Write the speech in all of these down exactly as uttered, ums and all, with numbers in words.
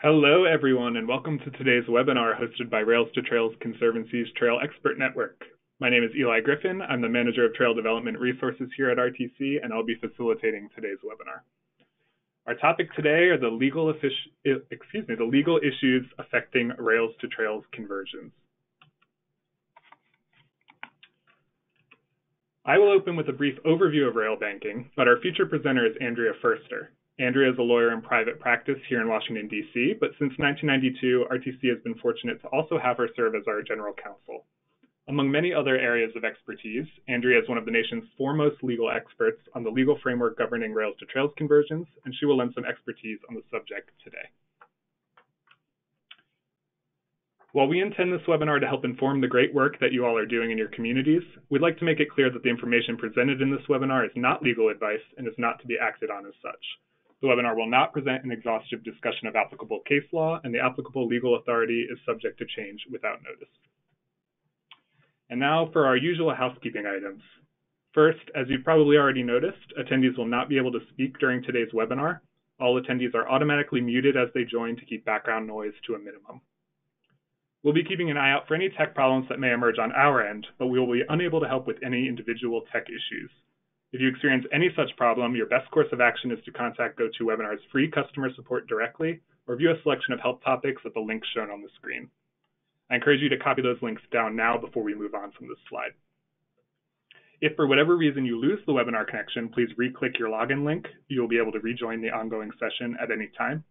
Hello, everyone, and welcome to today's webinar hosted by Rails to Trails Conservancy's Trail Expert Network. My name is Eli Griffin. I'm the Manager of Trail Development Resources here at R T C, and I'll be facilitating today's webinar. Our topic today are the legal, excuse me, the legal issues affecting Rails to Trails conversions. I will open with a brief overview of railbanking, but our featured presenter is Andrea Ferster. Andrea is a lawyer in private practice here in Washington, D C, but since nineteen ninety-two, R T C has been fortunate to also have her serve as our general counsel. Among many other areas of expertise, Andrea is one of the nation's foremost legal experts on the legal framework governing Rails to Trails conversions, and she will lend some expertise on the subject today. While we intend this webinar to help inform the great work that you all are doing in your communities, we'd like to make it clear that the information presented in this webinar is not legal advice and is not to be acted on as such. The webinar will not present an exhaustive discussion of applicable case law, and the applicable legal authority is subject to change without notice. And now for our usual housekeeping items. First, as you've probably already noticed, attendees will not be able to speak during today's webinar. All attendees are automatically muted as they join to keep background noise to a minimum. We'll be keeping an eye out for any tech problems that may emerge on our end, but we will be unable to help with any individual tech issues. If you experience any such problem, your best course of action is to contact GoToWebinar's free customer support directly or view a selection of help topics at the link shown on the screen. I encourage you to copy those links down now before we move on from this slide. If for whatever reason you lose the webinar connection, please re-click your login link. You'll be able to rejoin the ongoing session at any time.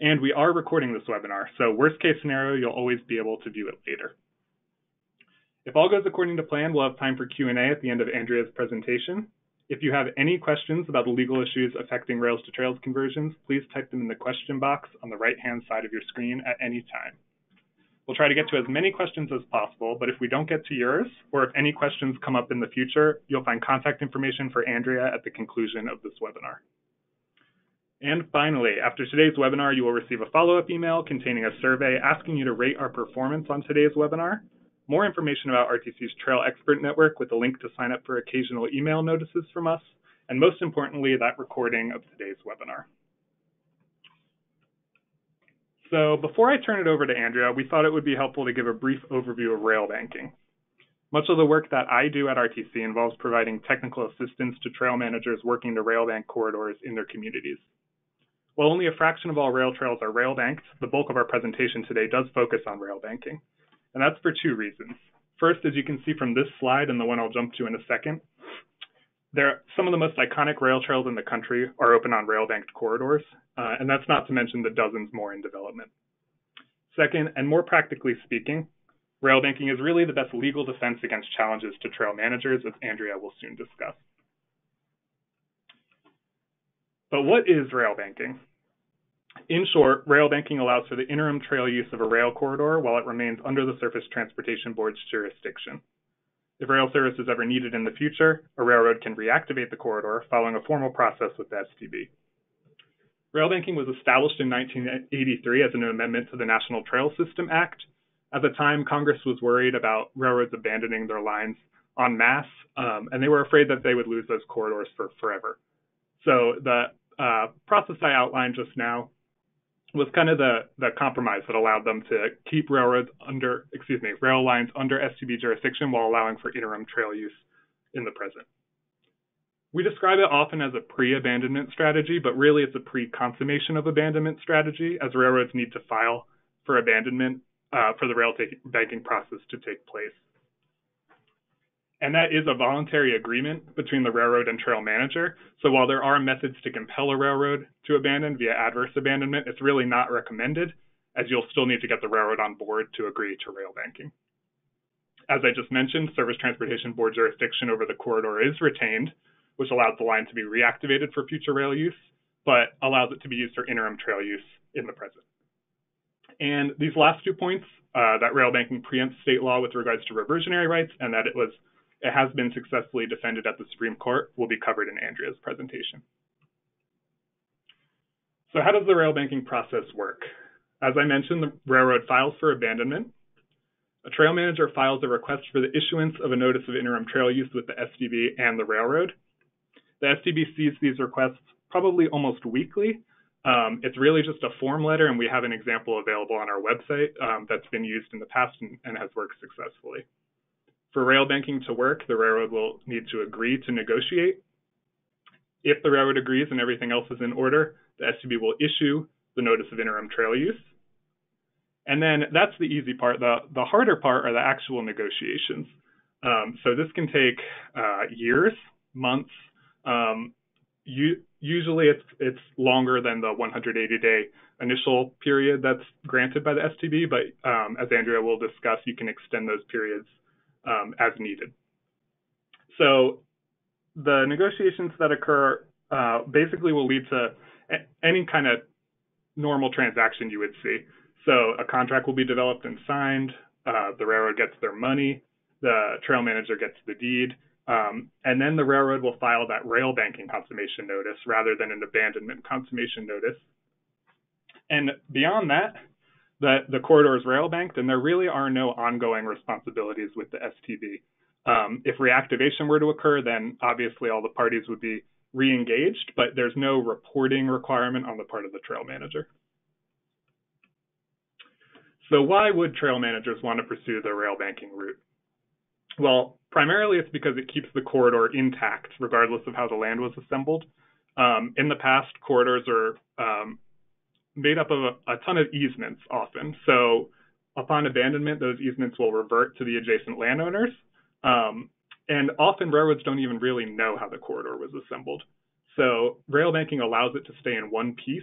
And we are recording this webinar, so worst case scenario, you'll always be able to view it later. If all goes according to plan, we'll have time for Q and A at the end of Andrea's presentation. If you have any questions about the legal issues affecting Rails to Trails conversions, please type them in the question box on the right-hand side of your screen at any time. We'll try to get to as many questions as possible, but if we don't get to yours, or if any questions come up in the future, you'll find contact information for Andrea at the conclusion of this webinar. And finally, after today's webinar, you will receive a follow-up email containing a survey asking you to rate our performance on today's webinar. More information about R T C's Trail Expert Network with a link to sign up for occasional email notices from us, and most importantly, that recording of today's webinar. So before I turn it over to Andrea, we thought it would be helpful to give a brief overview of railbanking. Much of the work that I do at R T C involves providing technical assistance to trail managers working to railbank corridors in their communities. While only a fraction of all rail trails are railbanked, the bulk of our presentation today does focus on railbanking. And that's for two reasons. First, as you can see from this slide and the one I'll jump to in a second, there, some of the most iconic rail trails in the country are open on railbanked corridors, uh, and that's not to mention the dozens more in development. Second, and more practically speaking, railbanking is really the best legal defense against challenges to trail managers, as Andrea will soon discuss. But what is railbanking? In short, railbanking allows for the interim trail use of a rail corridor while it remains under the Surface Transportation Board's jurisdiction. If rail service is ever needed in the future, a railroad can reactivate the corridor following a formal process with the S T B. Railbanking was established in nineteen eighty-three as an amendment to the National Trail System Act. At the time, Congress was worried about railroads abandoning their lines en masse, um, and they were afraid that they would lose those corridors for forever. So the uh, process I outlined just now was kind of the, the compromise that allowed them to keep railroads under, excuse me, rail lines under S T B jurisdiction while allowing for interim trail use in the present. We describe it often as a pre-abandonment strategy, but really it's a pre-consummation of abandonment strategy, as railroads need to file for abandonment uh, for the railbanking process to take place. And that is a voluntary agreement between the railroad and trail manager. So while there are methods to compel a railroad to abandon via adverse abandonment, it's really not recommended, as you'll still need to get the railroad on board to agree to railbanking. As I just mentioned, Surface Transportation Board jurisdiction over the corridor is retained, which allows the line to be reactivated for future rail use, but allows it to be used for interim trail use in the present. And these last two points, uh, that railbanking preempts state law with regards to reversionary rights, and that it was It has been successfully defended at the Supreme Court, will be covered in Andrea's presentation. So how does the railbanking process work? As I mentioned, the railroad files for abandonment. A trail manager files a request for the issuance of a notice of interim trail use with the S T B and the railroad. The S T B sees these requests probably almost weekly, Um, it's really just a form letter, and we have an example available on our website um, that's been used in the past and, and has worked successfully. For rail banking to work, the railroad will need to agree to negotiate. If the railroad agrees and everything else is in order, the S T B will issue the notice of interim trail use. And then that's the easy part. The, the harder part are the actual negotiations. Um, so this can take uh, years, months. Um, you, usually it's, it's longer than the one hundred eighty day initial period that's granted by the S T B, but um, as Andrea will discuss, you can extend those periods um, as needed. So the negotiations that occur uh, basically will lead to any kind of normal transaction you would see. So a contract will be developed and signed, uh, the railroad gets their money, the trail manager gets the deed, um, and then the railroad will file that rail banking consummation notice rather than an abandonment consummation notice. And beyond that, the, the corridor is rail banked, and there really are no ongoing responsibilities with the S T B. Um, if reactivation were to occur, then obviously all the parties would be re-engaged, but there's no reporting requirement on the part of the trail manager. So why would trail managers want to pursue the rail banking route? Well, primarily it's because it keeps the corridor intact, regardless of how the land was assembled. Um, in the past, corridors are um, made up of a, a ton of easements often. So upon abandonment, those easements will revert to the adjacent landowners. Um, and often railroads don't even really know how the corridor was assembled. So rail banking allows it to stay in one piece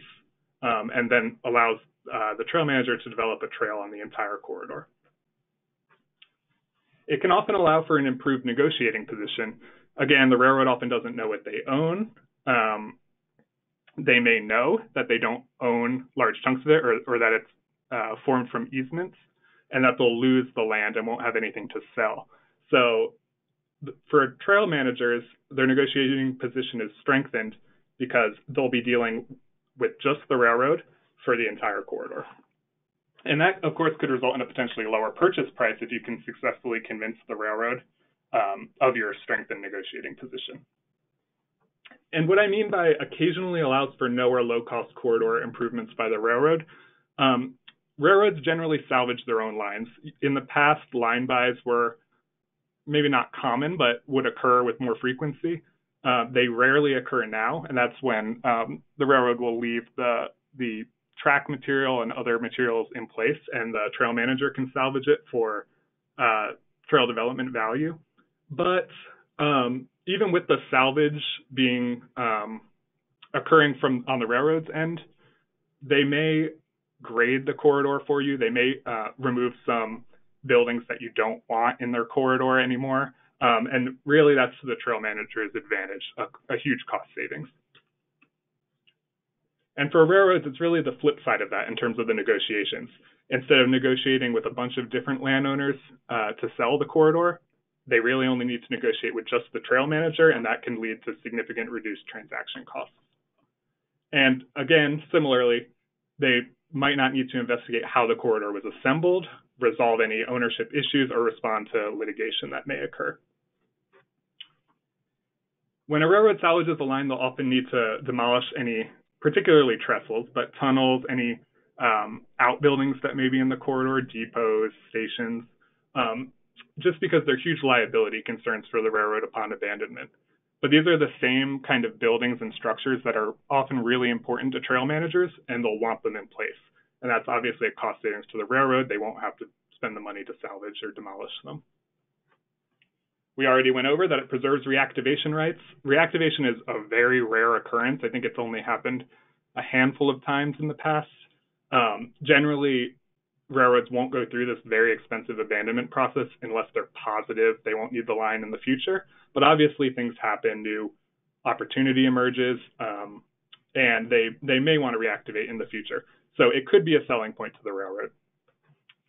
um, and then allows Uh, the trail manager to develop a trail on the entire corridor. It can often allow for an improved negotiating position. Again, the railroad often doesn't know what they own. Um, they may know that they don't own large chunks of it or, or that it's uh, formed from easements, and that they'll lose the land and won't have anything to sell. So for trail managers, their negotiating position is strengthened because they'll be dealing with just the railroad for the entire corridor. And that, of course, could result in a potentially lower purchase price if you can successfully convince the railroad um, of your strength in negotiating position. And what I mean by occasionally allows for no or low-cost corridor improvements by the railroad, um, railroads generally salvage their own lines. In the past, line buys were maybe not common, but would occur with more frequency. Uh, they rarely occur now, and that's when um, the railroad will leave the, the track material and other materials in place, and the trail manager can salvage it for uh, trail development value. But um, even with the salvage being um, occurring from on the railroad's end, they may grade the corridor for you. They may uh, remove some buildings that you don't want in their corridor anymore. Um, and really that's to the trail manager's advantage, a, a huge cost savings. And for railroads, it's really the flip side of that in terms of the negotiations. Instead of negotiating with a bunch of different landowners uh, to sell the corridor, they really only need to negotiate with just the trail manager, and that can lead to significant reduced transaction costs. And again, similarly, they might not need to investigate how the corridor was assembled, resolve any ownership issues, or respond to litigation that may occur. When a railroad salvages a line, they'll often need to demolish any particularly trestles, but tunnels, any um, outbuildings that may be in the corridor, depots, stations, um, just because they're huge liability concerns for the railroad upon abandonment. But these are the same kind of buildings and structures that are often really important to trail managers, and they'll want them in place. And that's obviously a cost savings to the railroad. They won't have to spend the money to salvage or demolish them. We already went over that it preserves reactivation rights. Reactivation is a very rare occurrence. I think it's only happened a handful of times in the past. Um, generally, railroads won't go through this very expensive abandonment process unless they're positive they won't need the line in the future. But obviously, things happen. New opportunity emerges, um, and they, they may want to reactivate in the future. So it could be a selling point to the railroad.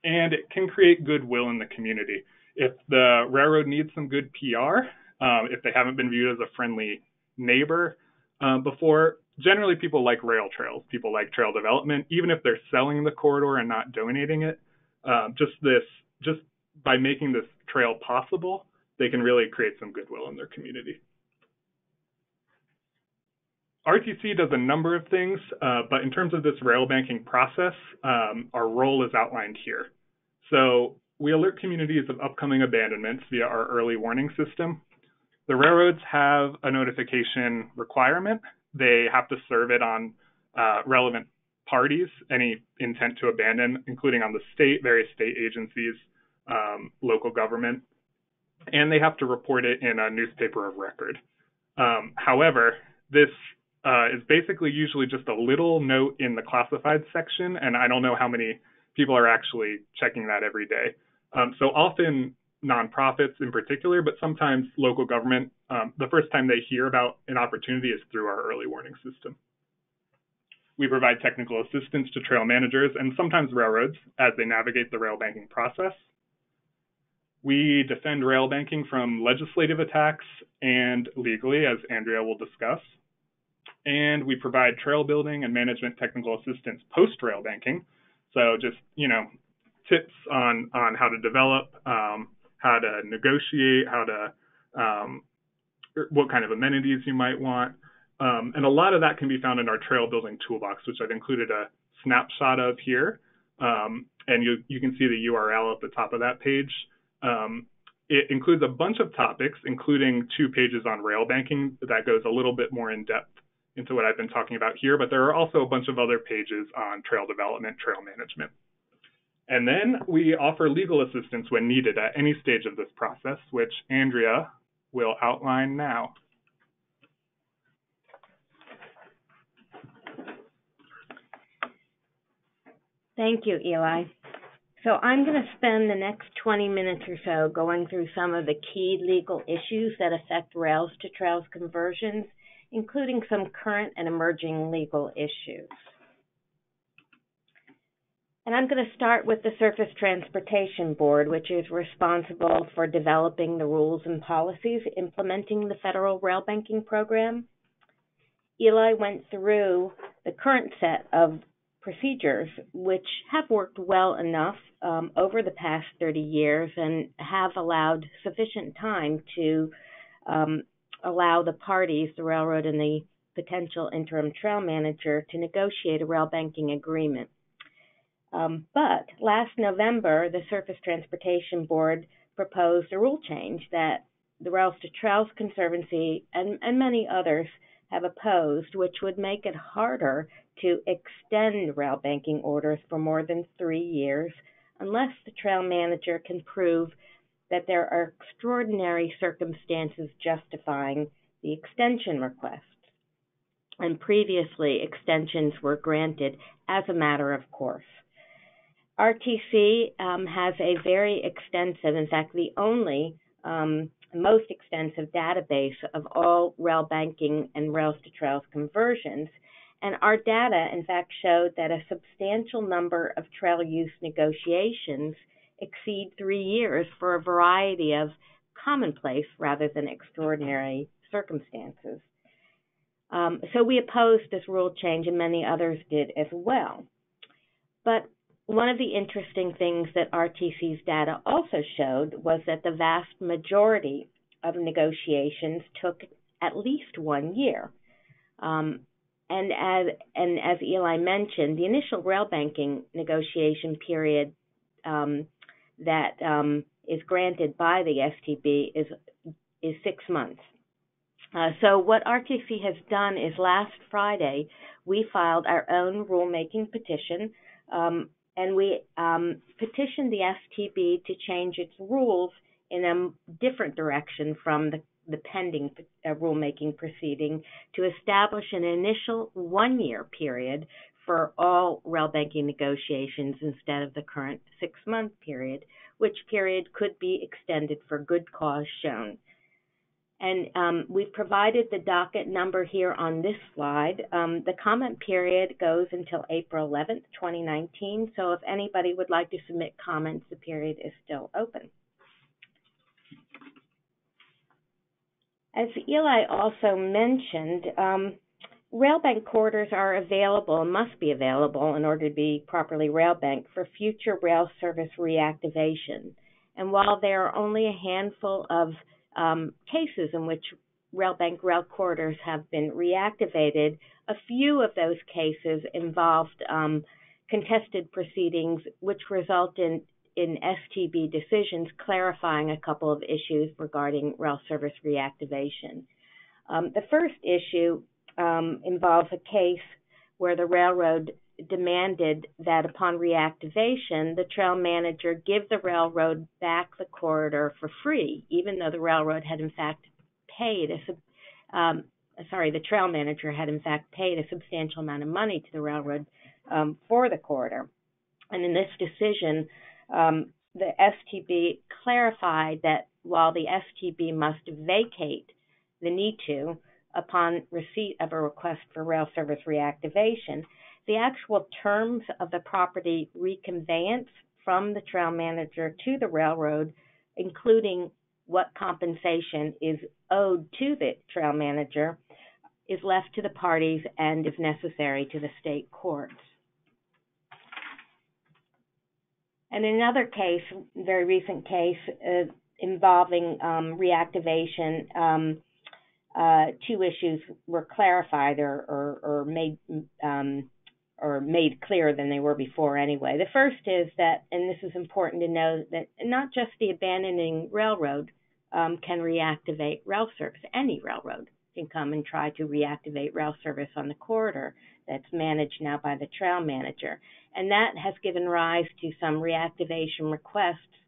And it can create goodwill in the community. If the railroad needs some good P R, um, if they haven't been viewed as a friendly neighbor uh, before, generally people like rail trails, people like trail development, even if they're selling the corridor and not donating it. Uh, just this, just by making this trail possible, they can really create some goodwill in their community. R T C does a number of things, uh, but in terms of this rail banking process, um, our role is outlined here. So we alert communities of upcoming abandonments via our early warning system. The railroads have a notification requirement. They have to serve it on uh, relevant parties, any intent to abandon, including on the state, various state agencies, um, local government, and they have to report it in a newspaper of record. Um, however, this uh, is basically usually just a little note in the classified section, and I don't know how many people are actually checking that every day. Um, so often nonprofits in particular, but sometimes local government, um, the first time they hear about an opportunity is through our early warning system. We provide technical assistance to trail managers and sometimes railroads as they navigate the rail banking process. We defend rail banking from legislative attacks and legally, as Andrea will discuss. And we provide trail building and management technical assistance post-rail banking. So just, you know, tips on, on how to develop, um, how to negotiate, how to, um, what kind of amenities you might want. Um, and a lot of that can be found in our trail building toolbox, which I've included a snapshot of here. Um, and you, you can see the U R L at the top of that page. Um, it includes a bunch of topics, including two pages on rail banking that goes a little bit more in depth into what I've been talking about here, but there are also a bunch of other pages on trail development, trail management. And then we offer legal assistance when needed at any stage of this process, which Andrea will outline now. Thank you, Eli. So I'm going to spend the next twenty minutes or so going through some of the key legal issues that affect Rails to Trails conversions, including some current and emerging legal issues. And I'm going to start with the Surface Transportation Board, which is responsible for developing the rules and policies implementing the federal rail banking program. Eli went through the current set of procedures, which have worked well enough um, over the past thirty years and have allowed sufficient time to um, allow the parties, the railroad and the potential interim trail manager, to negotiate a rail banking agreement. Um, but last November, the Surface Transportation Board proposed a rule change that the Rails to Trails Conservancy and, and many others have opposed, which would make it harder to extend rail banking orders for more than three years unless the trail manager can prove that there are extraordinary circumstances justifying the extension request. And previously, extensions were granted as a matter of course. R T C um, has a very extensive, in fact, the only um, most extensive database of all rail banking and Rails to Trails conversions. And our data, in fact, showed that a substantial number of trail use negotiations exceed three years for a variety of commonplace rather than extraordinary circumstances. Um, so we opposed this rule change, and many others did as well. But one of the interesting things that R T C's data also showed was that the vast majority of negotiations took at least one year. Um, and, as, and as Eli mentioned, the initial rail banking negotiation period um, that um, is granted by the S T B is, is six months. Uh, so what R T C has done is last Friday, we filed our own rulemaking petition, um, and we um, petitioned the S T B to change its rules in a different direction from the, the pending uh, rulemaking proceeding to establish an initial one-year period for all rail banking negotiations instead of the current six-month period, which period could be extended for good cause shown. And um, we've provided the docket number here on this slide. Um, the comment period goes until April eleventh, twenty nineteen. So if anybody would like to submit comments, the period is still open. As Eli also mentioned, um, rail bank corridors are available and must be available in order to be properly rail banked for future rail service reactivation. And while there are only a handful of Um, cases in which railbank rail corridors have been reactivated, a few of those cases involved um, contested proceedings, which result in, in S T B decisions clarifying a couple of issues regarding rail service reactivation. Um, the first issue um, involves a case where the railroad demanded that upon reactivation, the trail manager give the railroad back the corridor for free, even though the railroad had in fact paid a, um, sorry, the trail manager had in fact paid a substantial amount of money to the railroad um, for the corridor. And in this decision, um, the S T B clarified that while the S T B must vacate the N I T U upon receipt of a request for rail service reactivation, the actual terms of the property reconveyance from the trail manager to the railroad, including what compensation is owed to the trail manager, is left to the parties and, if necessary, to the state courts. And another case, very recent case, uh, involving um, reactivation, um, uh, two issues were clarified or, or, or made um, or made clearer than they were before anyway. The first is that, and this is important to know, that not just the abandoning railroad um, can reactivate rail service. Any railroad can come and try to reactivate rail service on the corridor that's managed now by the trail manager. And that has given rise to some reactivation requests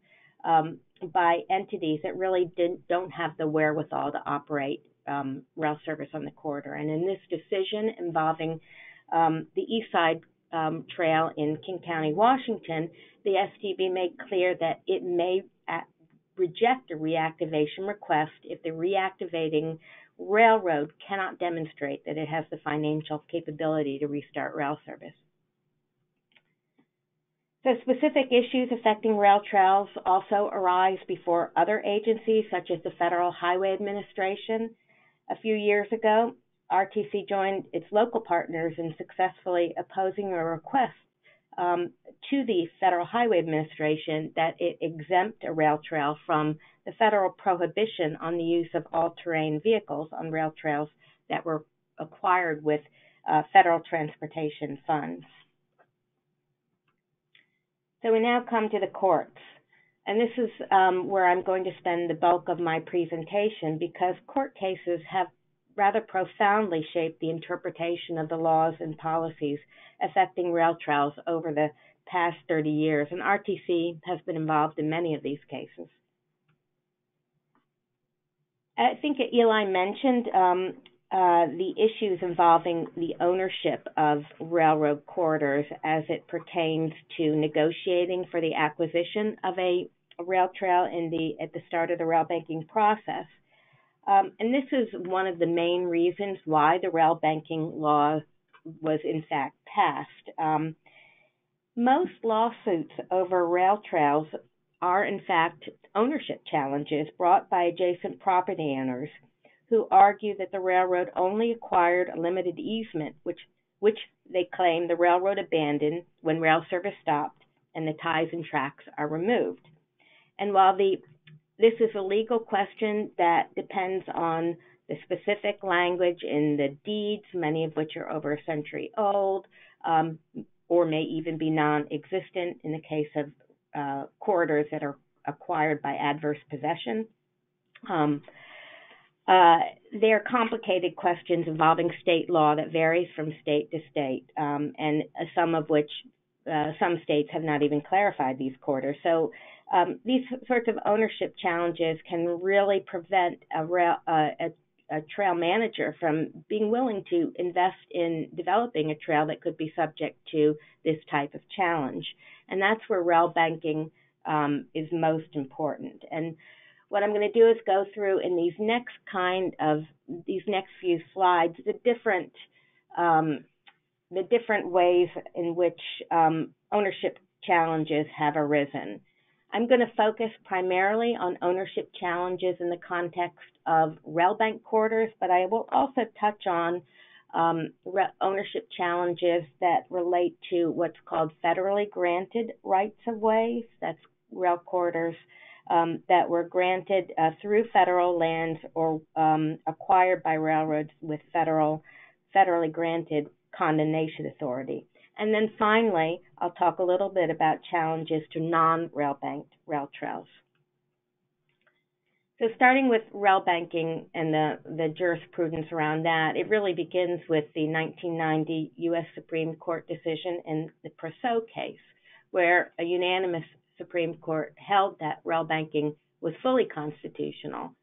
um, by entities that really didn't, don't have the wherewithal to operate um, rail service on the corridor. And in this decision involving Um, the East Side um, Trail in King County, Washington, the S T B made clear that it may at, reject a reactivation request if the reactivating railroad cannot demonstrate that it has the financial capability to restart rail service. So specific issues affecting rail trails also arise before other agencies, such as the Federal Highway Administration. A few years ago, R T C joined its local partners in successfully opposing a request um, to the Federal Highway Administration that it exempt a rail trail from the federal prohibition on the use of all-terrain vehicles on rail trails that were acquired with uh, federal transportation funds. So we now come to the courts. And this is um, where I'm going to spend the bulk of my presentation, because court cases have rather profoundly shaped the interpretation of the laws and policies affecting rail trails over the past thirty years, and R T C has been involved in many of these cases. I think Eli mentioned um, uh, the issues involving the ownership of railroad corridors as it pertains to negotiating for the acquisition of a, a rail trail in the, at the start of the railbanking process. Um, and this is one of the main reasons why the railbanking law was in fact passed. Um, most lawsuits over rail trails are in fact ownership challenges brought by adjacent property owners who argue that the railroad only acquired a limited easement, which, which they claim the railroad abandoned when rail service stopped and the ties and tracks are removed. And while the This is a legal question that depends on the specific language in the deeds, many of which are over a century old, um, or may even be non-existent in the case of uh, corridors that are acquired by adverse possession. Um, uh, they are complicated questions involving state law that varies from state to state, um, and some of which uh, some states have not even clarified these corridors. So, Um, these sorts of ownership challenges can really prevent a, rail, uh, a, a trail manager from being willing to invest in developing a trail that could be subject to this type of challenge. And that's where railbanking um, is most important. And what I'm going to do is go through in these next kind of, these next few slides, the different, um, the different ways in which um, ownership challenges have arisen. I'm going to focus primarily on ownership challenges in the context of railbank corridors, but I will also touch on um, ownership challenges that relate to what's called federally granted rights of ways, that's rail corridors um, that were granted uh, through federal lands or um, acquired by railroads with federal, federally granted condemnation authority. And then finally, I'll talk a little bit about challenges to non-rail-banked rail trails. So starting with rail banking and the, the jurisprudence around that, it really begins with the nineteen ninety U S Supreme Court decision in the Preseault case, where a unanimous Supreme Court held that rail banking was fully constitutional.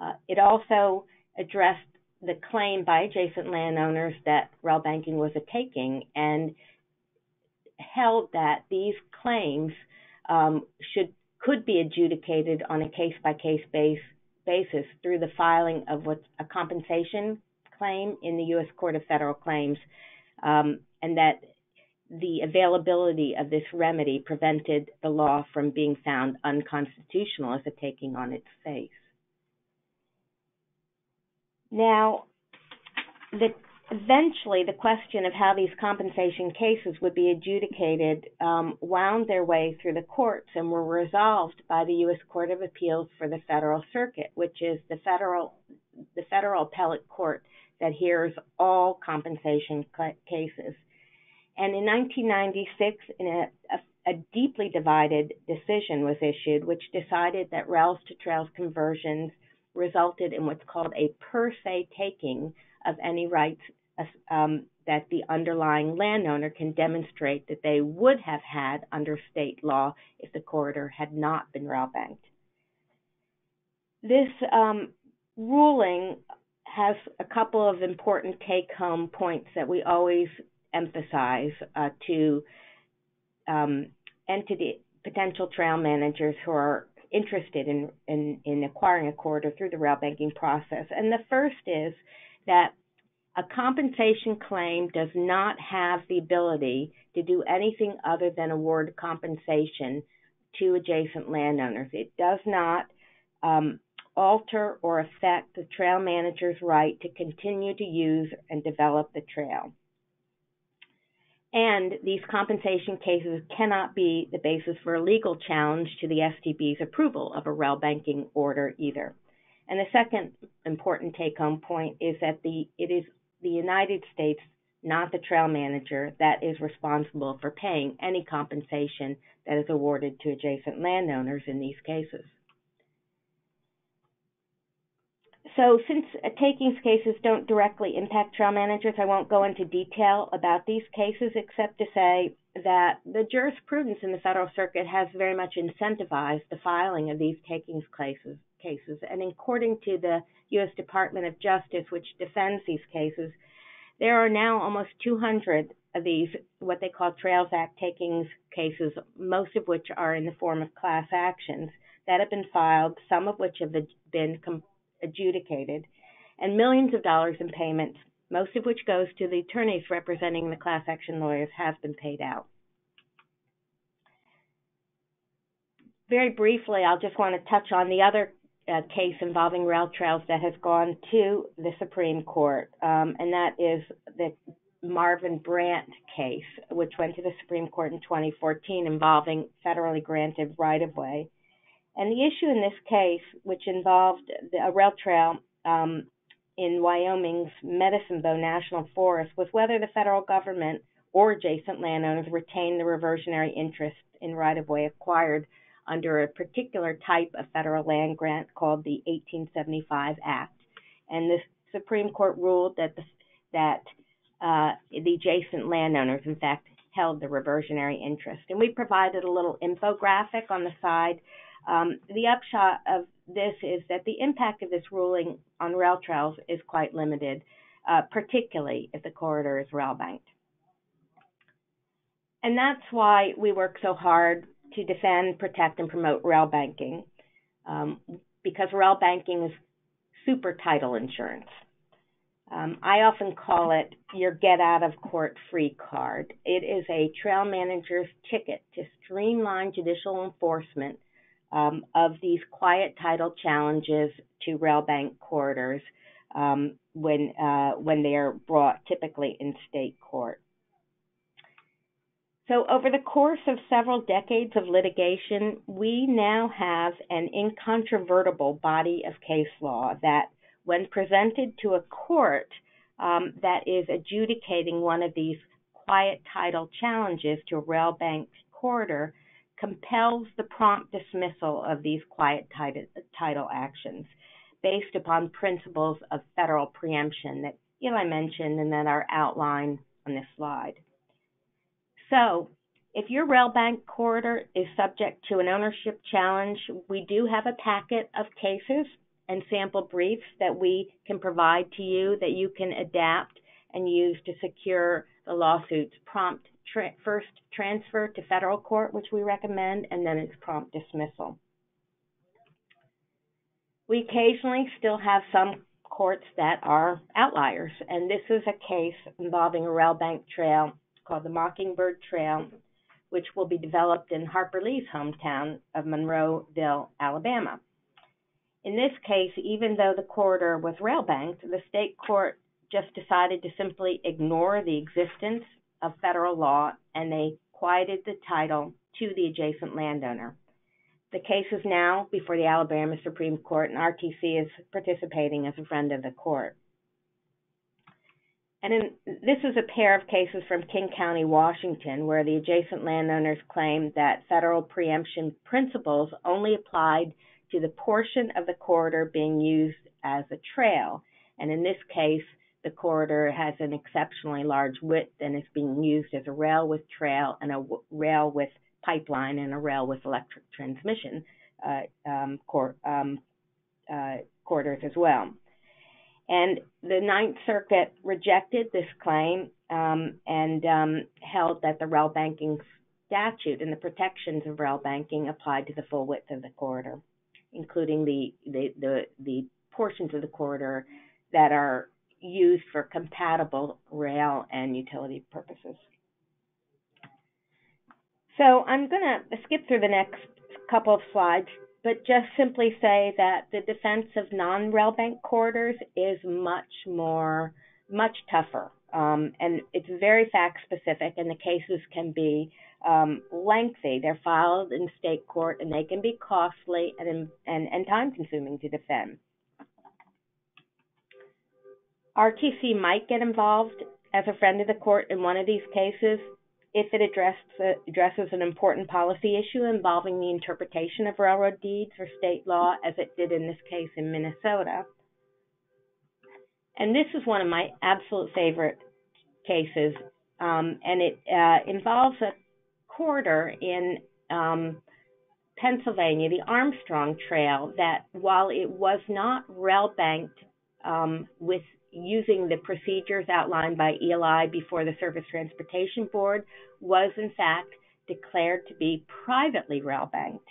Uh, it also addressed the claim by adjacent landowners that rail banking was a taking and held that these claims um, should could be adjudicated on a case-by-case base, basis through the filing of what's a compensation claim in the U S Court of Federal Claims, um, and that the availability of this remedy prevented the law from being found unconstitutional as a taking on its face. Now, the, eventually the question of how these compensation cases would be adjudicated um, wound their way through the courts and were resolved by the U S Court of Appeals for the Federal Circuit, which is the federal, the federal appellate court that hears all compensation cases. And in nineteen ninety-six, in a, a, a deeply divided decision was issued, which decided that Rails to Trails conversions resulted in what's called a per se taking of any rights um, that the underlying landowner can demonstrate that they would have had under state law if the corridor had not been rail banked. This um, ruling has a couple of important take-home points that we always emphasize uh, to um, entity potential trail managers who are interested in, in, in acquiring a corridor through the rail banking process. And the first is that a compensation claim does not have the ability to do anything other than award compensation to adjacent landowners. It does not um, alter or affect the trail manager's right to continue to use and develop the trail. And these compensation cases cannot be the basis for a legal challenge to the S T B's approval of a rail banking order either. And the second important take-home point is that the it is the United States, not the trail manager, that is responsible for paying any compensation that is awarded to adjacent landowners in these cases. So since takings cases don't directly impact trail managers, I won't go into detail about these cases except to say that the jurisprudence in the Federal Circuit has very much incentivized the filing of these takings cases. cases. And according to the U S Department of Justice, which defends these cases, there are now almost two hundred of these, what they call Trails Act takings cases, most of which are in the form of class actions that have been filed, some of which have been adjudicated, and millions of dollars in payments, most of which goes to the attorneys representing the class action lawyers, has been paid out. Very briefly, I'll just want to touch on the other a case involving rail trails that has gone to the Supreme Court, um, and that is the Marvin Brandt case, which went to the Supreme Court in twenty fourteen involving federally granted right-of-way. And the issue in this case, which involved the, a rail trail um, in Wyoming's Medicine Bow National Forest, was whether the federal government or adjacent landowners retained the reversionary interest in right-of-way acquired under a particular type of federal land grant called the eighteen seventy-five Act. And the Supreme Court ruled that the, that uh, the adjacent landowners, in fact, held the reversionary interest. And we provided a little infographic on the side. Um, the upshot of this is that the impact of this ruling on rail trails is quite limited, uh, particularly if the corridor is rail banked. And that's why we work so hard to defend, protect, and promote rail banking, um, because rail banking is super title insurance. Um, I often call it your get-out-of-court-free card. It is a trail manager's ticket to streamline judicial enforcement um, of these quiet title challenges to rail bank corridors um, when, uh, when they are brought typically in state court. So over the course of several decades of litigation, we now have an incontrovertible body of case law that, when presented to a court um, that is adjudicating one of these quiet title challenges to a rail bank corridor, compels the prompt dismissal of these quiet title actions based upon principles of federal preemption that Eli mentioned and that are outlined on this slide. So if your rail bank corridor is subject to an ownership challenge, we do have a packet of cases and sample briefs that we can provide to you that you can adapt and use to secure the lawsuit's prompt tra- first transfer to federal court, which we recommend, and then its prompt dismissal. We occasionally still have some courts that are outliers, and this is a case involving a rail bank trail called the Mockingbird Trail, which will be developed in Harper Lee's hometown of Monroeville, Alabama. In this case, even though the corridor was rail banked, the state court just decided to simply ignore the existence of federal law, and they quieted the title to the adjacent landowner. The case is now before the Alabama Supreme Court, and R T C is participating as a friend of the court. And in, this is a pair of cases from King County, Washington, where the adjacent landowners claimed that federal preemption principles only applied to the portion of the corridor being used as a trail. And in this case, the corridor has an exceptionally large width and is being used as a rail with trail and a w- rail with pipeline and a rail with electric transmission uh, um, cor- um, uh, corridors as well. And the Ninth Circuit rejected this claim um, and um, held that the rail banking statute and the protections of rail banking applied to the full width of the corridor, including the the, the, the portions of the corridor that are used for compatible rail and utility purposes. So I'm going to skip through the next couple of slides, but just simply say that the defense of non-rail bank corridors is much more, much tougher. Um, and it's very fact specific, and the cases can be um, lengthy. They're filed in state court, and they can be costly and, and, and time consuming to defend. R T C might get involved as a friend of the court in one of these cases if it addresses, addresses an important policy issue involving the interpretation of railroad deeds or state law, as it did in this case in Minnesota. And this is one of my absolute favorite cases, um, and it uh, involves a corridor in um, Pennsylvania, the Armstrong Trail, that while it was not rail banked um, with using the procedures outlined by Eli before the Surface Transportation Board, was in fact declared to be privately rail banked.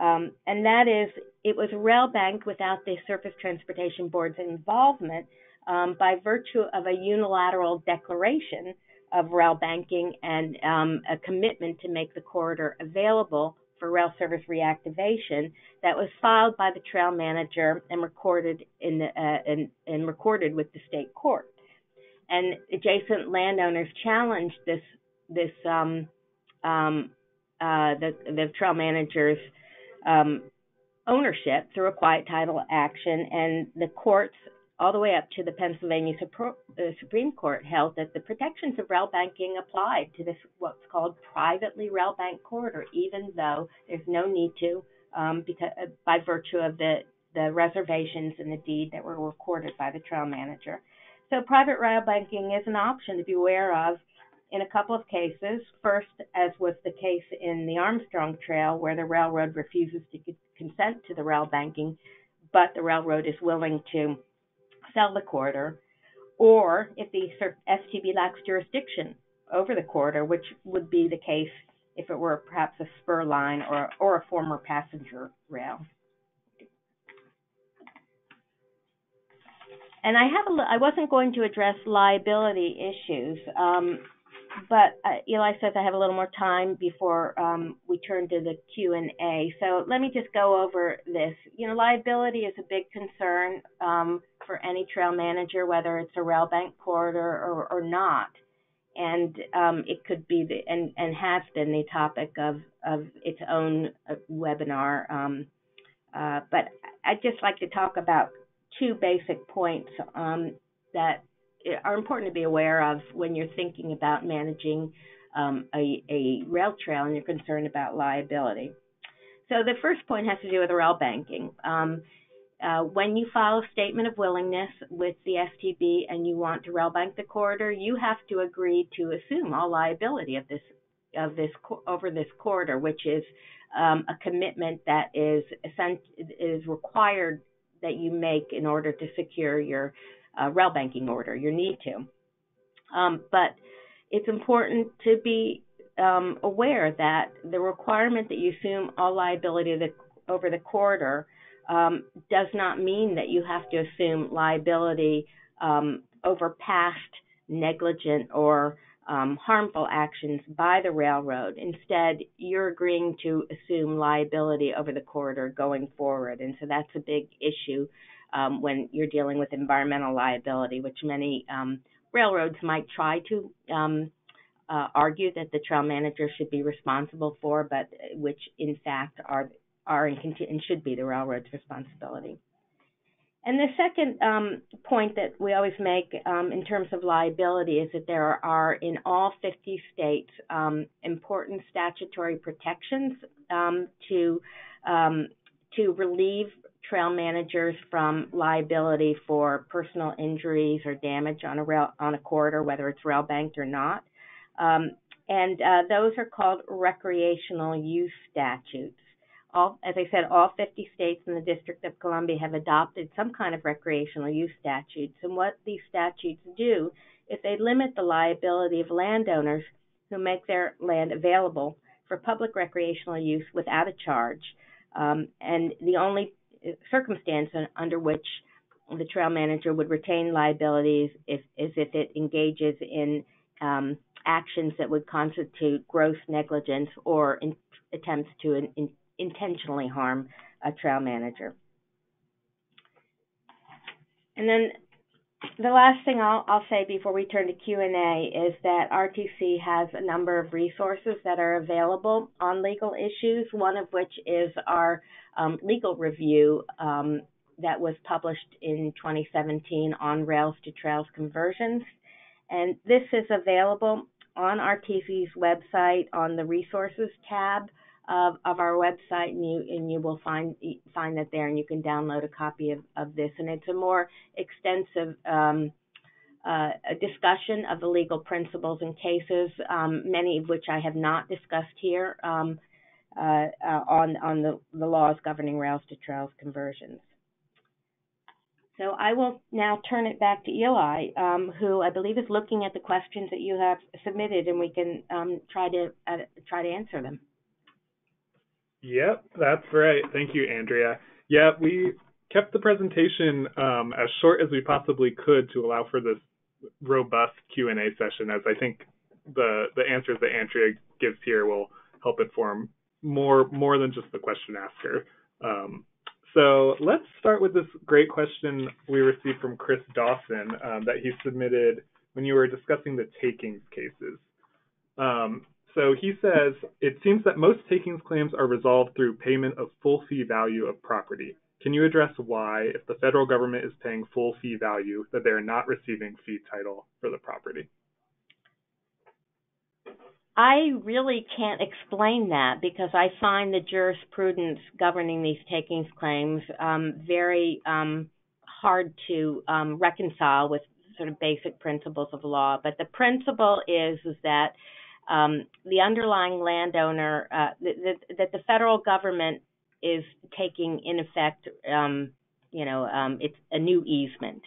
Um, and that is, it was rail banked without the Surface Transportation Board's involvement um, by virtue of a unilateral declaration of rail banking and um, a commitment to make the corridor available for rail service reactivation that was filed by the trail manager and recorded in the uh, and, and recorded with the state court. And adjacent landowners challenged this this um, um, uh, the the trail manager's um, ownership through a quiet title action, and the courts all the way up to the Pennsylvania Supro- uh, Supreme Court held that the protections of rail banking applied to this what's called privately rail bank corridor, even though there's no need to, um, because uh, by virtue of the, the reservations and the deed that were recorded by the trail manager. So private rail banking is an option to be aware of in a couple of cases. First, as was the case in the Armstrong Trail, where the railroad refuses to c- consent to the rail banking, but the railroad is willing to sell the corridor, or if the S T B lacks jurisdiction over the corridor, which would be the case if it were perhaps a spur line or, or a former passenger rail. And I have a, I wasn't going to address liability issues, um, but uh, Eli says I have a little more time before um, we turn to the Q and A. So let me just go over this. You know, liability is a big concern um, for any trail manager, whether it's a rail bank corridor or, or not. and um, it could be the, and and has been the topic of of its own webinar. Um, uh, but I'd just like to talk about two basic points um, that are important to be aware of when you're thinking about managing um, a, a rail trail and you're concerned about liability. So the first point has to do with rail banking. Um, Uh, when you file a statement of willingness with the S T B and you want to rail bank the corridor, you have to agree to assume all liability of this of this over this corridor, which is um, a commitment that is is required that you make in order to secure your uh, rail banking order, your N I T U. Um, but it's important to be um, aware that the requirement that you assume all liability of the, over the corridor Um, does not mean that you have to assume liability um, over past negligent or um, harmful actions by the railroad. Instead, you're agreeing to assume liability over the corridor going forward. And so that's a big issue um, when you're dealing with environmental liability, which many um, railroads might try to um, uh, argue that the trail manager should be responsible for, but which in fact are are and, continue, and should be the railroad's responsibility. And the second um, point that we always make um, in terms of liability is that there are in all fifty states um, important statutory protections um, to, um, to relieve trail managers from liability for personal injuries or damage on a, rail, on a corridor, whether it's rail banked or not. Um, and uh, those are called recreational use statutes. All, as I said, all fifty states and the District of Columbia have adopted some kind of recreational use statutes. And what these statutes do is they limit the liability of landowners who make their land available for public recreational use without a charge. Um, and the only circumstance under which the trail manager would retain liabilities is, is if it engages in um, actions that would constitute gross negligence or in, attempts to in, in, intentionally harm a trail manager. And then the last thing I'll, I'll say before we turn to Q and A is that R T C has a number of resources that are available on legal issues, one of which is our um, legal review um, that was published in twenty seventeen on Rails to Trails conversions. And this is available on R T C's website on the resources tab Of, of our website, and you and you will find find that there, and you can download a copy of, of this. And it's a more extensive um, uh, discussion of the legal principles and cases, um, many of which I have not discussed here um, uh, uh, on on the, the laws governing Rails to Trails conversions. So I will now turn it back to Eli, um, who I believe is looking at the questions that you have submitted, and we can um, try to uh, try to answer them. Yep, that's right. Thank you, Andrea. Yeah, we kept the presentation um, as short as we possibly could to allow for this robust Q and A session, as I think the the answers that Andrea gives here will help inform more more than just the question asker. Um, so let's start with this great question we received from Chris Dawson um, that he submitted when you were discussing the takings cases. Um, So he says, it seems that most takings claims are resolved through payment of full fee value of property. Can you address why, if the federal government is paying full fee value, that they are not receiving fee title for the property? I really can't explain that because I find the jurisprudence governing these takings claims um, very um, hard to um, reconcile with sort of basic principles of law. But the principle is, is that Um, the underlying landowner, uh, that, that the federal government is taking, in effect, um, you know, um, it's a new easement.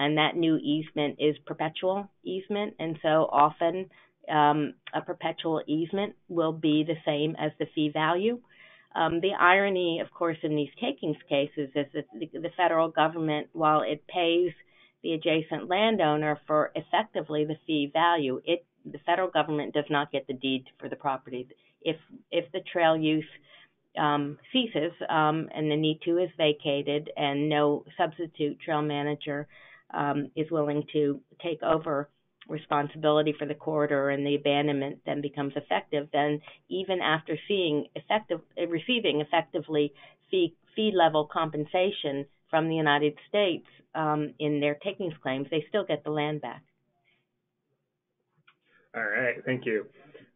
And that new easement is perpetual easement. And so often um, a perpetual easement will be the same as the fee value. Um, the irony, of course, in these takings cases is that the, the federal government, while it pays the adjacent landowner for effectively the fee value, it the federal government does not get the deed for the property. If if the trail use um, ceases um, and the N I T U is vacated and no substitute trail manager um, is willing to take over responsibility for the corridor and the abandonment then becomes effective, then even after seeing effective, receiving effectively fee, fee level compensation from the United States um, in their takings claims, they still get the land back. All right, thank you.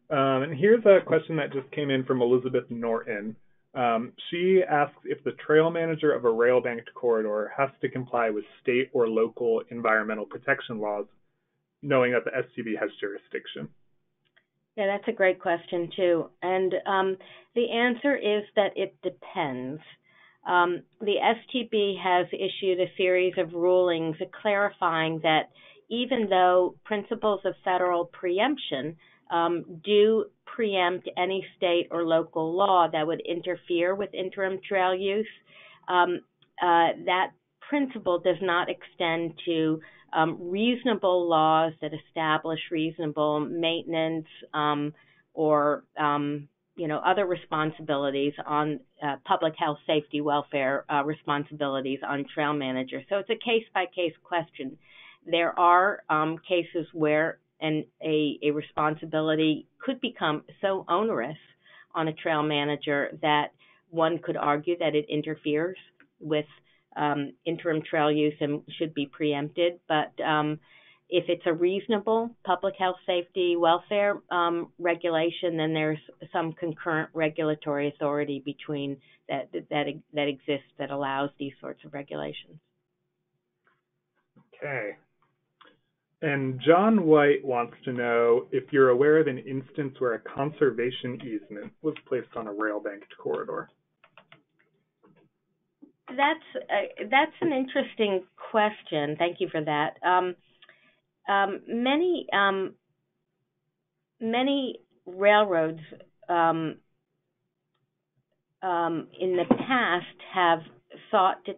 Um, and here's a question that just came in from Elizabeth Norton. Um, she asks if the trail manager of a rail-banked corridor has to comply with state or local environmental protection laws, knowing that the S T B has jurisdiction. Yeah, that's a great question too. And um, the answer is that it depends. Um, the S T B has issued a series of rulings clarifying that even though principles of federal preemption um, do preempt any state or local law that would interfere with interim trail use, um, uh, that principle does not extend to um, reasonable laws that establish reasonable maintenance um, or um, you know, other responsibilities on uh, public health, safety, welfare uh, responsibilities on trail managers. So it's a case-by-case question. There are um, cases where an, a, a responsibility could become so onerous on a trail manager that one could argue that it interferes with um, interim trail use and should be preempted. But um, if it's a reasonable public health, safety, welfare um, regulation, then there's some concurrent regulatory authority between that, that, that exists that allows these sorts of regulations. Okay. And John White wants to know if you're aware of an instance where a conservation easement was placed on a rail-banked corridor. That's uh, that's an interesting question. Thank you for that. Um, um, many um, many railroads um, um, in the past have sought to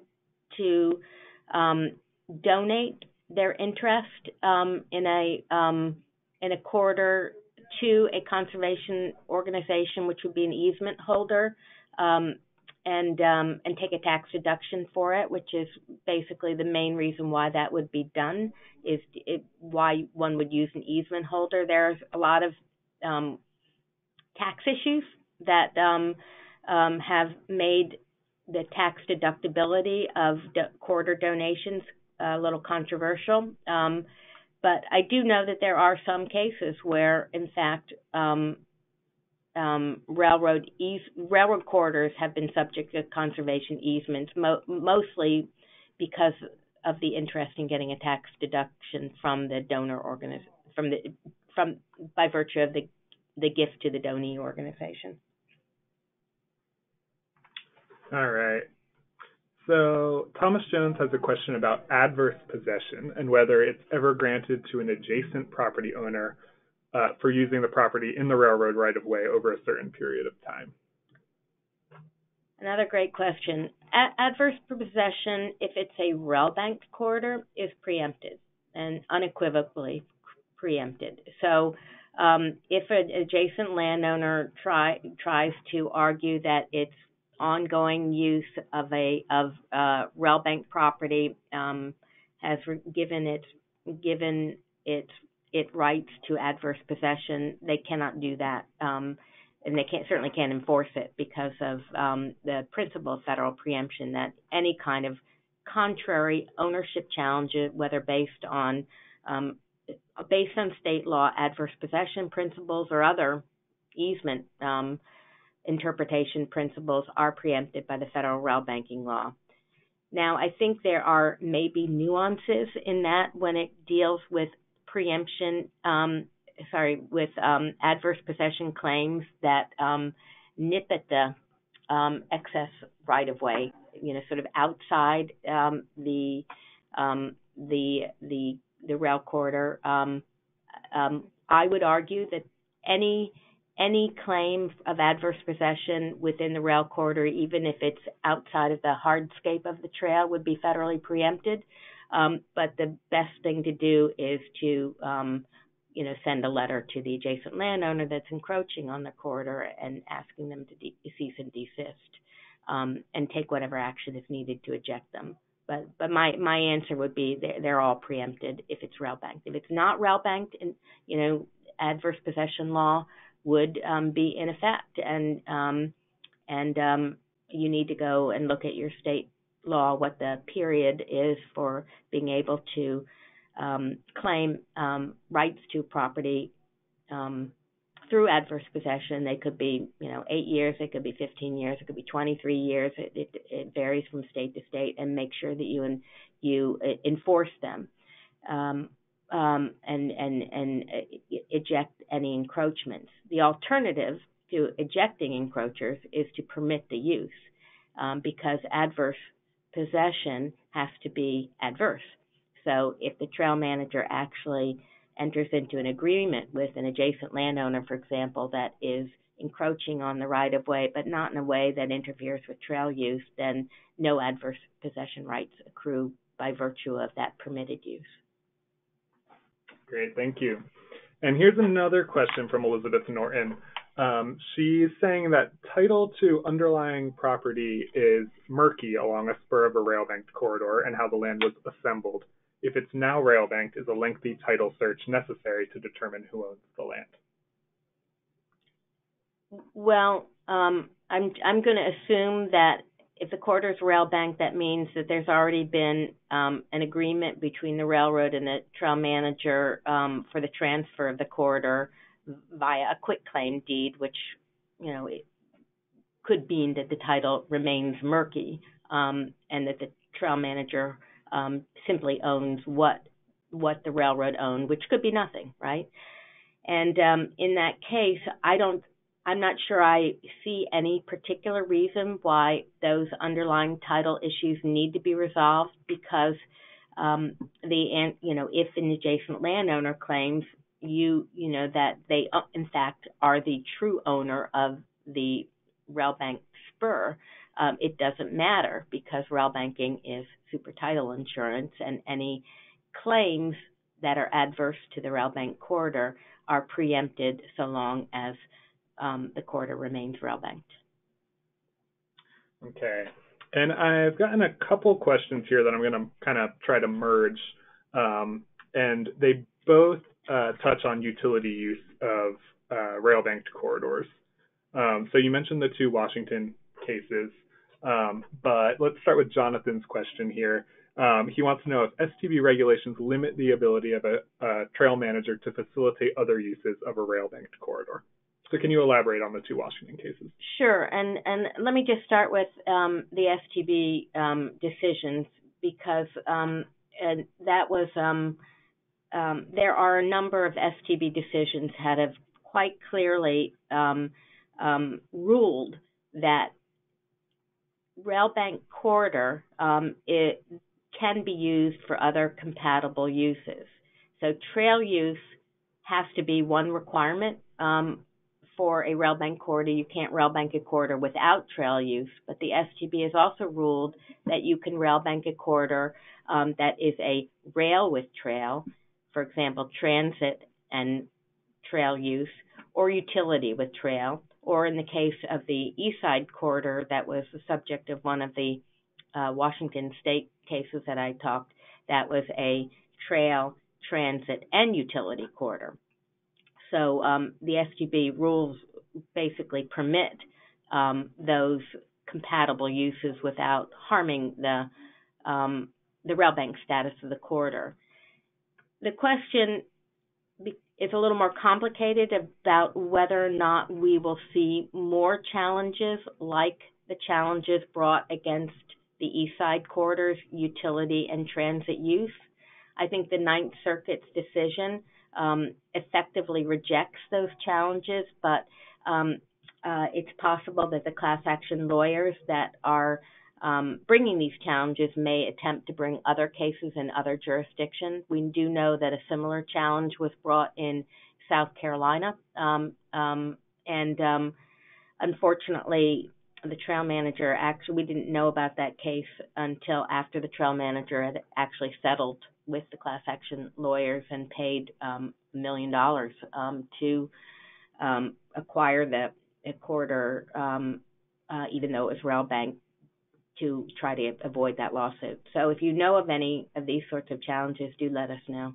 to um, donate their interest um, in a um, in a corridor to a conservation organization, which would be an easement holder, um, and um, and take a tax deduction for it, which is basically the main reason why that would be done, is it, why one would use an easement holder. There's a lot of um, tax issues that um, um, have made the tax deductibility of do corridor donations a little controversial, um, but I do know that there are some cases where, in fact, um, um, railroad eas railroad corridors have been subject to conservation easements, mo mostly because of the interest in getting a tax deduction from the donor organization, from the from by virtue of the the gift to the donee organization. All right. So Thomas Jones has a question about adverse possession and whether it's ever granted to an adjacent property owner uh, for using the property in the railroad right-of-way over a certain period of time. Another great question. A- adverse possession, if it's a rail-banked corridor, is preempted and unequivocally preempted. So um, if an adjacent landowner try, tries to argue that it's ongoing use of a of uh, rail bank property um, has given it given it it rights to adverse possession, they cannot do that, um, and they can't certainly can't enforce it because of um, the principle of federal preemption that any kind of contrary ownership challenge, whether based on um, based on state law, adverse possession principles, or other easement Um, interpretation principles, are preempted by the federal rail banking law. Now, I think there are maybe nuances in that when it deals with preemption, um, sorry, with um, adverse possession claims that um, nip at the um, excess right-of-way, you know, sort of outside um, the, um, the the the rail corridor. Um, um, I would argue that any Any claim of adverse possession within the rail corridor, even if it's outside of the hardscape of the trail, would be federally preempted. Um, but the best thing to do is to, um, you know, send a letter to the adjacent landowner that's encroaching on the corridor and asking them to de cease and desist um, and take whatever action is needed to eject them. But but my, my answer would be they're, they're all preempted if it's rail banked. If it's not rail banked, and you know, adverse possession law would um, be in effect, and um, and um, you need to go and look at your state law, what the period is for being able to um, claim um, rights to property um, through adverse possession. They could be, you know, eight years, it could be fifteen years, it could be twenty-three years. It, it, it varies from state to state, and make sure that you and you enforce them, um, um, and and and eject any encroachments. The alternative to ejecting encroachers is to permit the use, um, because adverse possession has to be adverse. So if the trail manager actually enters into an agreement with an adjacent landowner, for example, that is encroaching on the right-of-way, but not in a way that interferes with trail use, then no adverse possession rights accrue by virtue of that permitted use. Great, thank you. And here's another question from Elizabeth Norton. Um, she's saying that title to underlying property is murky along a spur of a rail-banked corridor and how the land was assembled. If it's now rail-banked, is a lengthy title search necessary to determine who owns the land? Well, um, I'm I'm going to assume that if the corridor is rail-banked, that means that there's already been um, an agreement between the railroad and the trail manager um, for the transfer of the corridor via a quitclaim deed, which, you know, it could mean that the title remains murky, um, and that the trail manager Um, simply owns what what the railroad owned, which could be nothing, right? And um, in that case, I don't, I'm not sure I see any particular reason why those underlying title issues need to be resolved, because um, the you know if an adjacent landowner claims you you know that they in fact are the true owner of the railbank spur. Um, it doesn't matter, because rail banking is super title insurance, and any claims that are adverse to the rail bank corridor are preempted so long as um, the corridor remains rail banked. Okay, and I've gotten a couple questions here that I'm going to kind of try to merge, um, and they both uh, touch on utility use of uh, rail banked corridors. Um, so you mentioned the two Washington cases, um, but let's start with Jonathan's question here. Um, he wants to know if S T B regulations limit the ability of a, a trail manager to facilitate other uses of a rail-banked corridor. So can you elaborate on the two Washington cases? Sure, and and let me just start with um, the S T B um, decisions, because um, and that was um, um, there are a number of S T B decisions that have quite clearly um, um, ruled that railbank corridor um, it can be used for other compatible uses. So trail use has to be one requirement um, for a railbank corridor. You can't railbank a corridor without trail use, but the S T B has also ruled that you can railbank a corridor um, that is a rail with trail, for example, transit and trail use, or utility with trail, or in the case of the East Side Corridor that was the subject of one of the uh, Washington state cases that I talked, that was a trail, transit, and utility corridor. So um, the S T B rules basically permit um, those compatible uses without harming the, um, the railbank status of the corridor. The question it's a little more complicated about whether or not we will see more challenges like the challenges brought against the East Side corridors, utility and transit use. I think the Ninth Circuit's decision um, effectively rejects those challenges, but um, uh, it's possible that the class action lawyers that are um, bringing these challenges may attempt to bring other cases in other jurisdictions. We do know that a similar challenge was brought in South Carolina, um, um, and um, unfortunately, the trail manager actually, we didn't know about that case until after the trail manager had actually settled with the class action lawyers and paid um, a million dollars um, to um, acquire the corridor, um, uh, even though it was rail banked. to try to avoid that lawsuit. So if you know of any of these sorts of challenges, do let us know.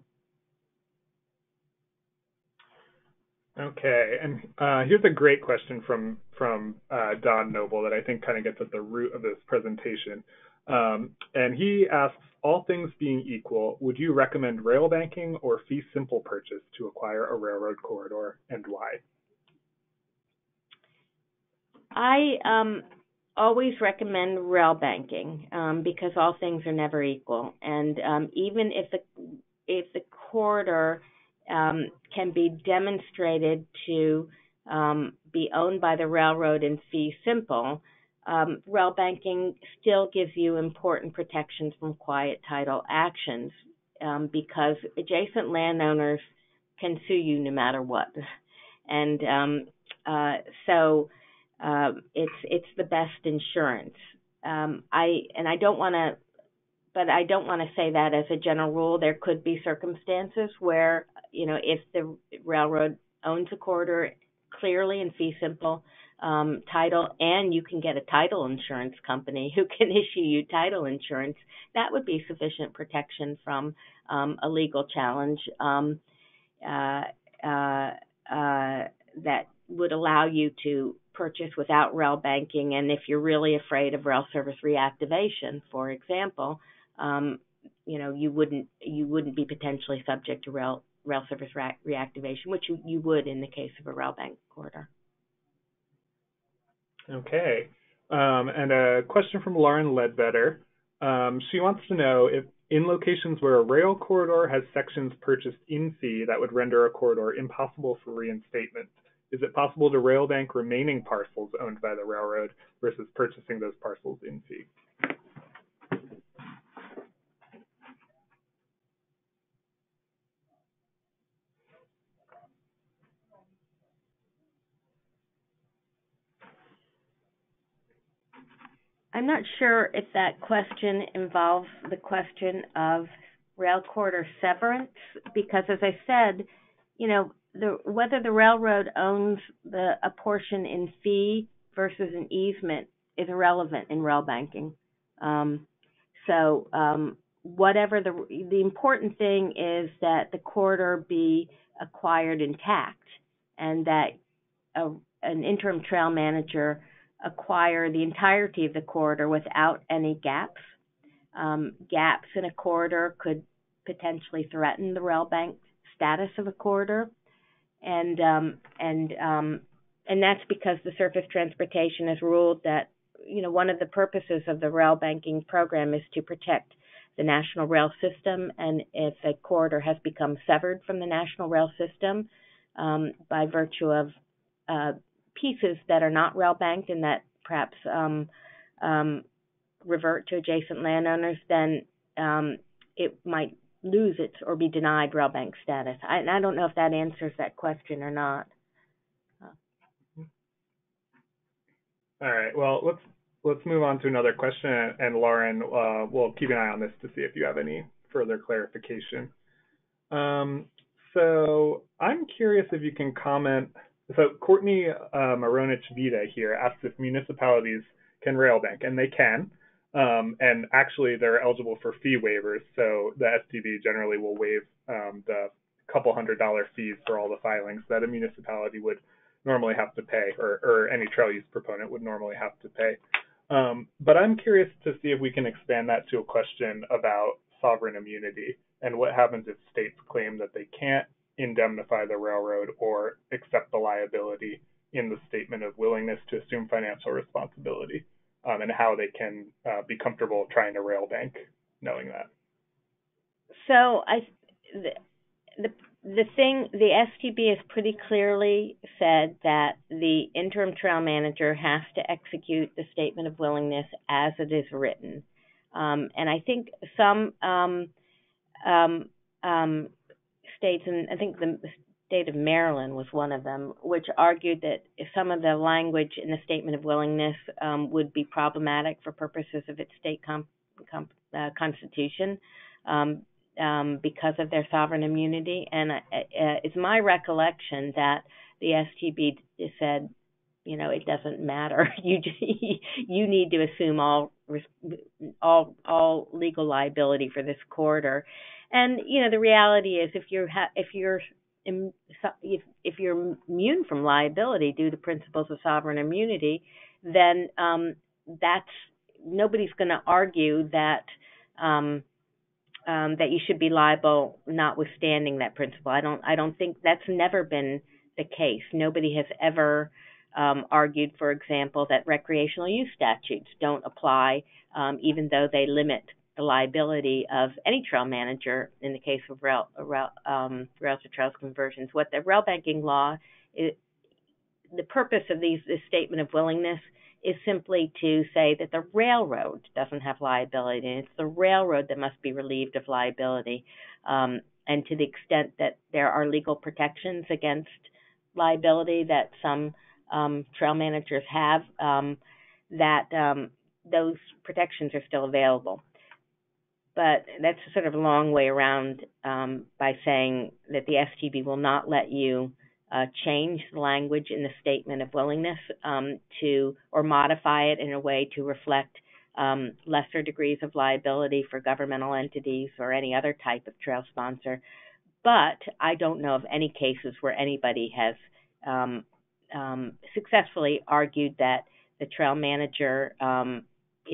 Okay, and uh, here's a great question from from uh, Don Noble that I think kind of gets at the root of this presentation. Um, and he asks, all things being equal, would you recommend rail banking or fee simple purchase to acquire a railroad corridor, and why? I um, always recommend rail banking um, because all things are never equal, and um, even if the if the corridor Um, can be demonstrated to um, be owned by the railroad in fee simple, um, rail banking still gives you important protections from quiet title actions um, because adjacent landowners can sue you no matter what. And um, uh, so uh, it's it's the best insurance. Um, I and I don't want to But I don't want to say that as a general rule. There could be circumstances where, you know, if the railroad owns a corridor clearly in fee simple um, title, and you can get a title insurance company who can issue you title insurance, that would be sufficient protection from um, a legal challenge um, uh, uh, uh, that would allow you to purchase without rail banking. And if you're really afraid of rail service reactivation, for example, Um, you know, you wouldn't you wouldn't be potentially subject to rail rail service reactivation, which you, you would in the case of a rail bank corridor. Okay, um, and a question from Lauren Ledbetter. Um, she wants to know if in locations where a rail corridor has sections purchased in fee that would render a corridor impossible for reinstatement, is it possible to rail bank remaining parcels owned by the railroad versus purchasing those parcels in fee? I'm not sure if that question involves the question of rail corridor severance, because as I said, you know, the, whether the railroad owns the, a portion in fee versus an easement is irrelevant in rail banking. Um, so um, whatever the, the important thing is that the corridor be acquired intact and that a, an interim trail manager acquire the entirety of the corridor without any gaps. Um, gaps in a corridor could potentially threaten the rail bank status of a corridor, and um, and um, and that's because the Surface Transportation has ruled that, you know, one of the purposes of the rail banking program is to protect the national rail system, and if a corridor has become severed from the national rail system um, by virtue of uh, pieces that are not rail banked and that perhaps um, um, revert to adjacent landowners, then um, it might lose its or be denied rail bank status. I, and I don't know if that answers that question or not. All right. Well, let's let's move on to another question, and Lauren, uh, we'll keep an eye on this to see if you have any further clarification. Um, so I'm curious if you can comment. So Courtney uh, Maronich-Vida here asks if municipalities can rail bank, and they can, um, and actually they're eligible for fee waivers. So the S T B generally will waive um, the couple hundred dollar fees for all the filings that a municipality would normally have to pay, or, or any trail use proponent would normally have to pay. Um, but I'm curious to see if we can expand that to a question about sovereign immunity and what happens if states claim that they can't indemnify the railroad or accept the liability in the statement of willingness to assume financial responsibility, um, and how they can uh, be comfortable trying to rail bank knowing that. So I, the, the the thing, the S T B has pretty clearly said that the interim trail manager has to execute the statement of willingness as it is written, um, and I think some um, um, um, states, and I think the state of Maryland was one of them, which argued that some of the language in the statement of willingness um, would be problematic for purposes of its state comp, comp, uh, constitution um, um, because of their sovereign immunity. And uh, uh, it's my recollection that the S T B said you know, it doesn't matter. You just, you need to assume all all all legal liability for this corridor. And you know, the reality is, if you're ha- if you're Im- if if you're immune from liability due to principles of sovereign immunity, then um, that's nobody's going to argue that um, um, that you should be liable notwithstanding that principle. I don't I don't think that's never been the case. Nobody has ever Um, argued, for example, that recreational use statutes don't apply, um, even though they limit the liability of any trail manager in the case of rail, rail, um, rails to trails conversions. What the rail banking law, is, the purpose of these, this statement of willingness is simply to say that the railroad doesn't have liability, and it's the railroad that must be relieved of liability. Um, and to the extent that there are legal protections against liability that some Um, trail managers have, um, that um, those protections are still available. But that's sort of a long way around um, by saying that the S T B will not let you uh, change the language in the statement of willingness um, to, or modify it in a way to reflect um, lesser degrees of liability for governmental entities or any other type of trail sponsor. But I don't know of any cases where anybody has um, Um, successfully argued that the trail manager um,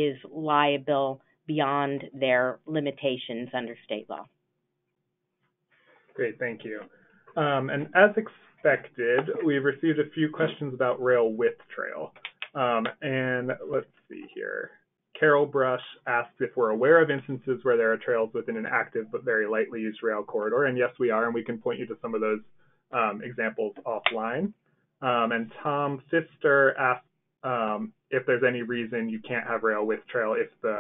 is liable beyond their limitations under state law. Great, thank you. Um, and as expected, we've received a few questions about rail with trail. Um, and let's see here. Carol Brush asks if we're aware of instances where there are trails within an active but very lightly used rail corridor. And yes, we are, and we can point you to some of those um, examples offline. Um, and Tom Fister asked um, if there's any reason you can't have rail with trail if the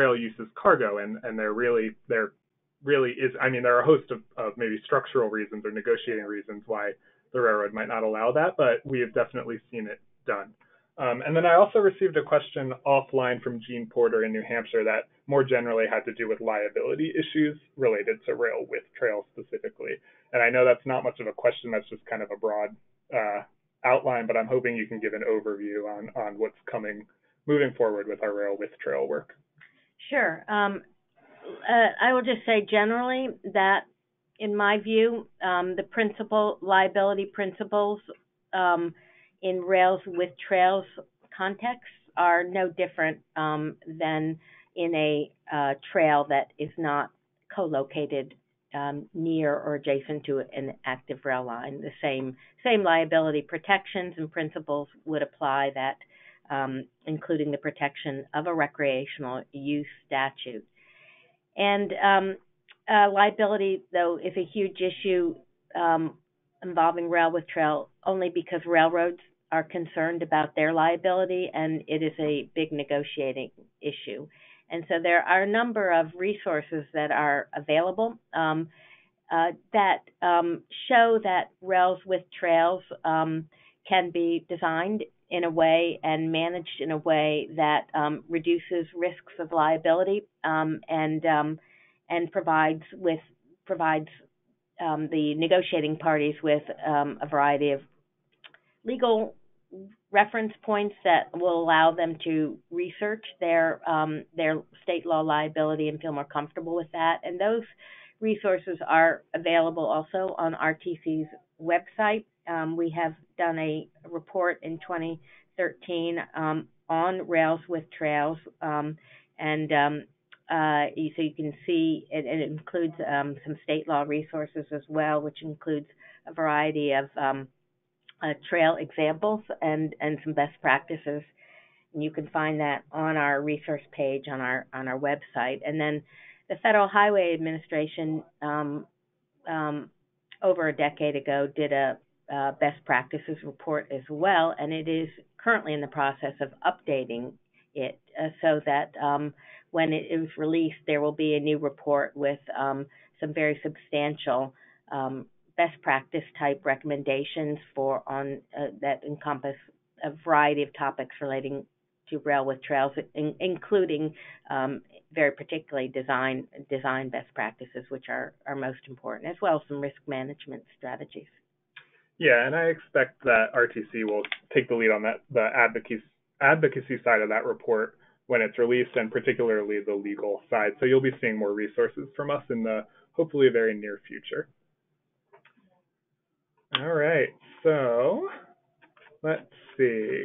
rail uses cargo, and, and there really there really is. I mean, there are a host of, of maybe structural reasons or negotiating reasons why the railroad might not allow that, but we have definitely seen it done. Um, and then I also received a question offline from Jean Porter in New Hampshire that more generally had to do with liability issues related to rail with trail specifically. And I know that's not much of a question, that's just kind of a broad uh, outline, but I'm hoping you can give an overview on, on what's coming moving forward with our rail with trail work. Sure. Um, uh, I will just say generally that in my view, um, the principle liability principles um, in rails with trails context are no different um, than in a uh, trail that is not co-located Um, near or adjacent to an active rail line. The same same liability protections and principles would apply that, um, including the protection of a recreational use statute. And um, uh, liability, though, is a huge issue um, involving rail with trail only because railroads are concerned about their liability, and it is a big negotiating issue. And so there are a number of resources that are available um, uh, that um, show that rails with trails um, can be designed in a way and managed in a way that um, reduces risks of liability um, and um, and provides with provides um, the negotiating parties with um, a variety of legal reference points that will allow them to research their um, their state law liability and feel more comfortable with that. And those resources are available also on R T C's website. Um, we have done a report in twenty thirteen um, on Rails with Trails, um, and um, uh, so you can see it, it includes um, some state law resources as well, which includes a variety of um, Uh, trail examples and, and some best practices, and you can find that on our resource page on our on our website. And then the Federal Highway Administration um, um, over a decade ago did a uh, best practices report as well, and it is currently in the process of updating it uh, so that um, when it is released, there will be a new report with um, some very substantial um, best practice type recommendations for on uh, that encompass a variety of topics relating to rail with trails, in, including um, very particularly design design best practices, which are, are most important, as well as some risk management strategies. Yeah, and I expect that R T C will take the lead on that, the advocacy advocacy side of that report when it's released, and particularly the legal side. So you'll be seeing more resources from us in the hopefully very near future. All right, so let's see.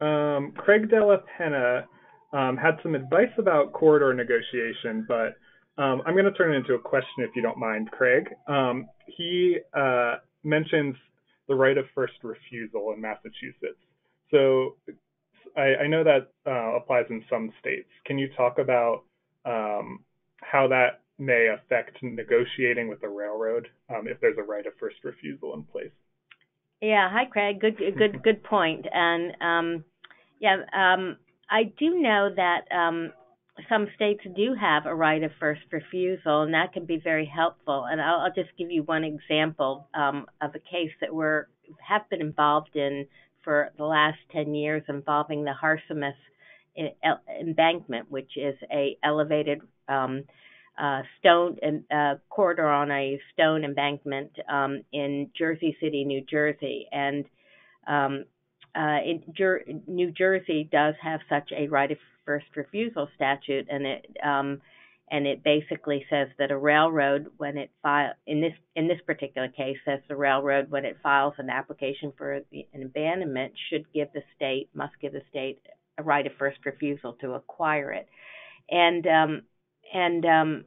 Um, Craig Della Penna um, had some advice about corridor negotiation, but um, I'm going to turn it into a question if you don't mind, Craig. Um, he uh, mentions the right of first refusal in Massachusetts. So I, I know that uh, applies in some states. Can you talk about um, how that may affect negotiating with the railroad um, if there's a right of first refusal in place? Yeah. Hi, Craig. Good, good, good point. And um, yeah, um, I do know that um, some states do have a right of first refusal, and that can be very helpful. And I'll, I'll just give you one example um, of a case that we're have been involved in for the last ten years, involving the Harsimus Embankment, which is a elevated um, Uh, stone uh, corridor on a stone embankment um, in Jersey City, New Jersey, and um, uh, in Jer- New Jersey does have such a right of first refusal statute, and it um, and it basically says that a railroad, when it file in this in this particular case, says the railroad when it files an application for the, an abandonment should give the state must give the state a right of first refusal to acquire it, and um, And um,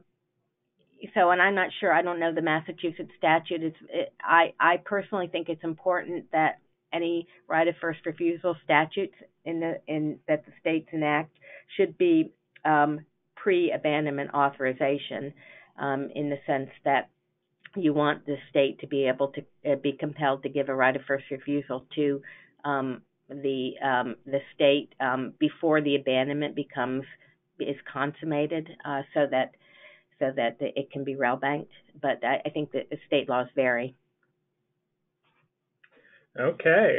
so, and I'm not sure, I don't know the Massachusetts statute. It's, it, I, I personally think it's important that any right of first refusal statutes in the, in that the states enact should be um, pre-abandonment authorization um, in the sense that you want the state to be able to uh, be compelled to give a right of first refusal to um, the, um, the state um, before the abandonment becomes is consummated, uh, so that so that it can be rail banked. But I, I think that the state laws vary. Okay,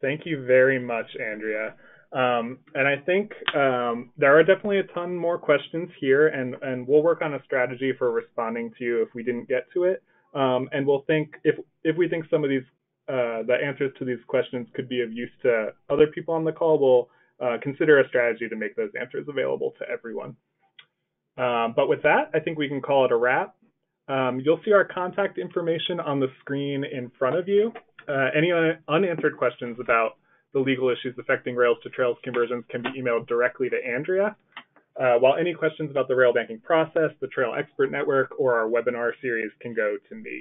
thank you very much, Andrea. Um, and I think um, there are definitely a ton more questions here, and and we'll work on a strategy for responding to you if we didn't get to it. Um, and we'll think if if we think some of these uh, the answers to these questions could be of use to other people on the call, we'll Uh, consider a strategy to make those answers available to everyone. Um, but with that, I think we can call it a wrap. Um, you'll see our contact information on the screen in front of you. Uh, any un unanswered questions about the legal issues affecting Rails to Trails conversions can be emailed directly to Andrea, uh, while any questions about the rail banking process, the Trail Expert Network, or our webinar series can go to me.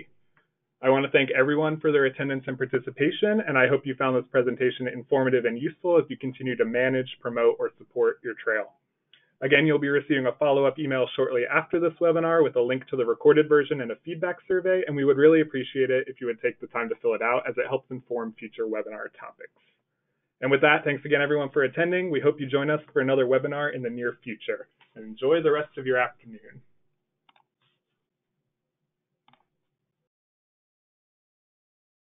I want to thank everyone for their attendance and participation, and I hope you found this presentation informative and useful as you continue to manage, promote, or support your trail. Again, you'll be receiving a follow-up email shortly after this webinar with a link to the recorded version and a feedback survey, and we would really appreciate it if you would take the time to fill it out as it helps inform future webinar topics. And with that, thanks again everyone for attending. We hope you join us for another webinar in the near future, and enjoy the rest of your afternoon.